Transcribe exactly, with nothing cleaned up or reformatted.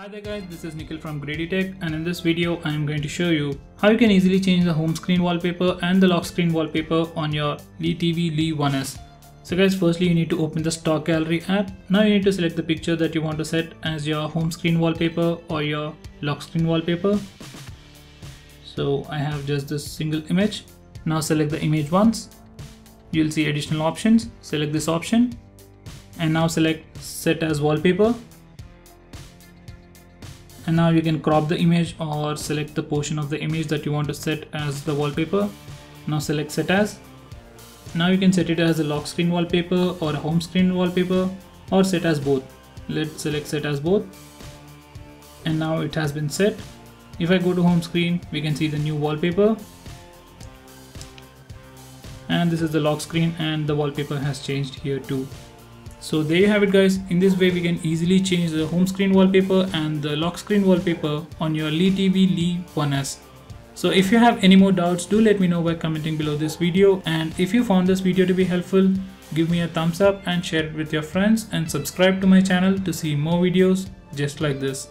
Hi there guys, this is Nikhil from GreedyTech, and in this video I am going to show you how you can easily change the home screen wallpaper and the lock screen wallpaper on your LeTV Le one S. So guys, firstly you need to open the stock gallery app. Now you need to select the picture that you want to set as your home screen wallpaper or your lock screen wallpaper. So I have just this single image. Now select the image once. You'll see additional options. Select this option and now select set as wallpaper. And now you can crop the image or select the portion of the image that you want to set as the wallpaper. Now select set as. Now you can set it as a lock screen wallpaper or a home screen wallpaper, or set as both. Let's select set as both. And now it has been set. If I go to home screen, we can see the new wallpaper. And this is the lock screen, and the wallpaper has changed here too. So there you have it guys. In this way we can easily change the home screen wallpaper and the lock screen wallpaper on your LeTV Le one S. So if you have any more doubts, do let me know by commenting below this video, and if you found this video to be helpful, give me a thumbs up and share it with your friends, and subscribe to my channel to see more videos just like this.